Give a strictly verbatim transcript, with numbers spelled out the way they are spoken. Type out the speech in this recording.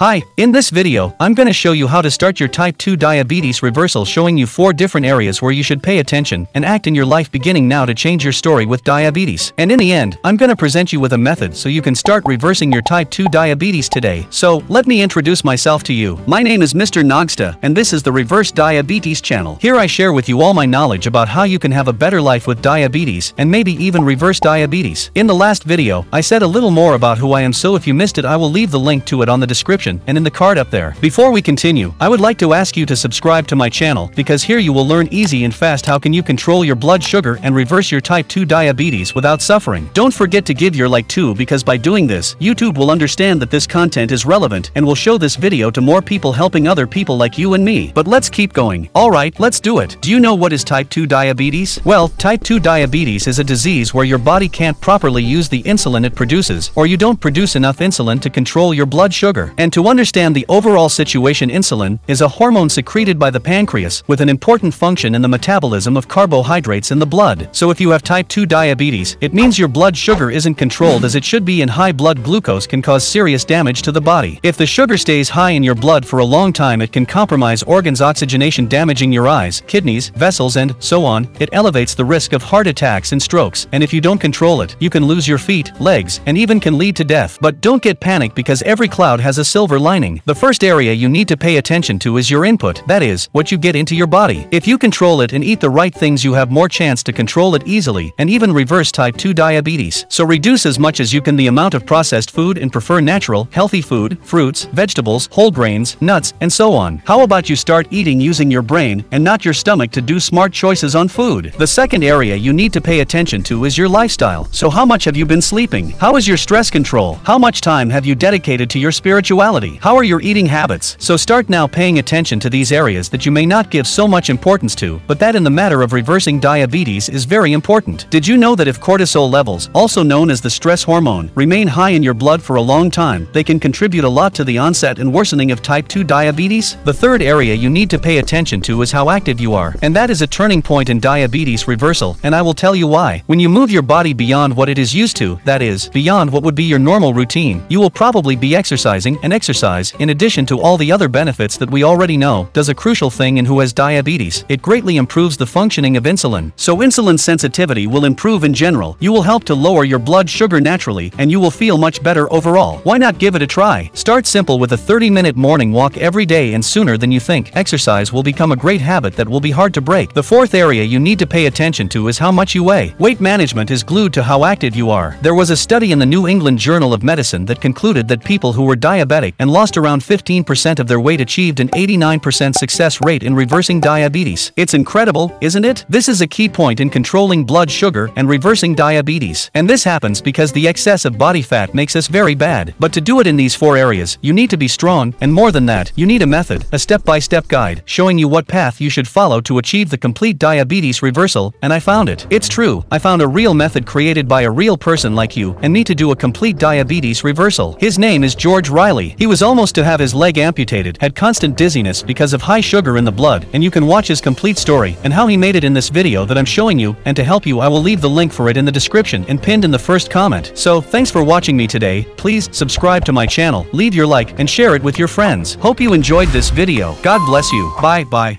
Hi, in this video, I'm gonna show you how to start your type two diabetes reversal, showing you four different areas where you should pay attention and act in your life beginning now to change your story with diabetes. And in the end, I'm gonna present you with a method so you can start reversing your type two diabetes today. So, let me introduce myself to you. My name is Mister Nogsta, and this is the Reverse Diabetes Channel. Here I share with you all my knowledge about how you can have a better life with diabetes and maybe even reverse diabetes. In the last video, I said a little more about who I am, so if you missed it, I will leave the link to it on the description and in the card up there. Before we continue, I would like to ask you to subscribe to my channel, because here you will learn easy and fast how can you control your blood sugar and reverse your type two diabetes without suffering. Don't forget to give your like too, because by doing this, YouTube will understand that this content is relevant and will show this video to more people, helping other people like you and me. But let's keep going. Alright, let's do it. Do you know what is type two diabetes? Well, type two diabetes is a disease where your body can't properly use the insulin it produces, or you don't produce enough insulin to control your blood sugar. And to To understand the overall situation, insulin is a hormone secreted by the pancreas with an important function in the metabolism of carbohydrates in the blood. So if you have type two diabetes, it means your blood sugar isn't controlled as it should be, and high blood glucose can cause serious damage to the body. If the sugar stays high in your blood for a long time, it can compromise organs' oxygenation, damaging your eyes, kidneys, vessels, and so on. It elevates the risk of heart attacks and strokes, and if you don't control it, you can lose your feet, legs, and even can lead to death. But don't get panicked, because every cloud has a silver lining. The first area you need to pay attention to is your input, that is, what you get into your body. If you control it and eat the right things, you have more chance to control it easily and even reverse type two diabetes. So reduce as much as you can the amount of processed food and prefer natural, healthy food, fruits, vegetables, whole grains, nuts, and so on. How about you start eating using your brain and not your stomach to do smart choices on food? The second area you need to pay attention to is your lifestyle. So how much have you been sleeping? How is your stress control? How much time have you dedicated to your spirituality? How are your eating habits? So start now paying attention to these areas that you may not give so much importance to, but that in the matter of reversing diabetes is very important. Did you know that if cortisol levels, also known as the stress hormone, remain high in your blood for a long time, they can contribute a lot to the onset and worsening of type two diabetes? The third area you need to pay attention to is how active you are, and that is a turning point in diabetes reversal, and I will tell you why. When you move your body beyond what it is used to, that is, beyond what would be your normal routine, you will probably be exercising, and exercising Exercise, in addition to all the other benefits that we already know, does a crucial thing in who has diabetes. It greatly improves the functioning of insulin. So insulin sensitivity will improve in general. You will help to lower your blood sugar naturally, and you will feel much better overall. Why not give it a try? Start simple with a thirty minute morning walk every day, and sooner than you think, exercise will become a great habit that will be hard to break. The fourth area you need to pay attention to is how much you weigh. Weight management is glued to how active you are. There was a study in the New England Journal of Medicine that concluded that people who were diabetic and lost around fifteen percent of their weight achieved an eighty-nine percent success rate in reversing diabetes. It's incredible, isn't it? This is a key point in controlling blood sugar and reversing diabetes. And this happens because the excess of body fat makes us very bad. But to do it in these four areas, you need to be strong, and more than that, you need a method, a step-by-step guide, showing you what path you should follow to achieve the complete diabetes reversal, and I found it. It's true. I found a real method created by a real person like you and me to do a complete diabetes reversal. His name is George Riley. He was almost to have his leg amputated, had constant dizziness because of high sugar in the blood, and you can watch his complete story and how he made it in this video that I'm showing you, and to help you I will leave the link for it in the description and pinned in the first comment. So thanks for watching me today. Please subscribe to my channel, leave your like, and share it with your friends. Hope you enjoyed this video. God bless you. Bye bye.